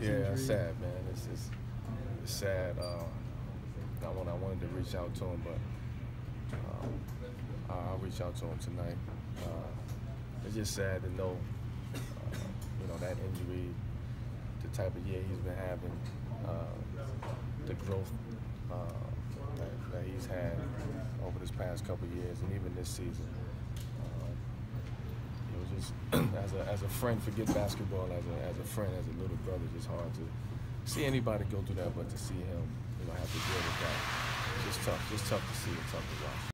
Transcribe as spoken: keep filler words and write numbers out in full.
his yeah, injury. Yeah, sad, man. It's, it's, it's sad. Uh, not when I wanted to reach out to him, but um, I'll reach out to him tonight. Uh, it's just sad to know, uh, you know, that injury, the type of year he's been having, uh, the growth uh, that, that he's had over this past couple of years, and even this season. Just as a as a friend, forget basketball. As a as a friend, as a little brother, just hard to see anybody go through that, but to see him, you know, have to deal with that. Just tough, just tough to see and tough to watch.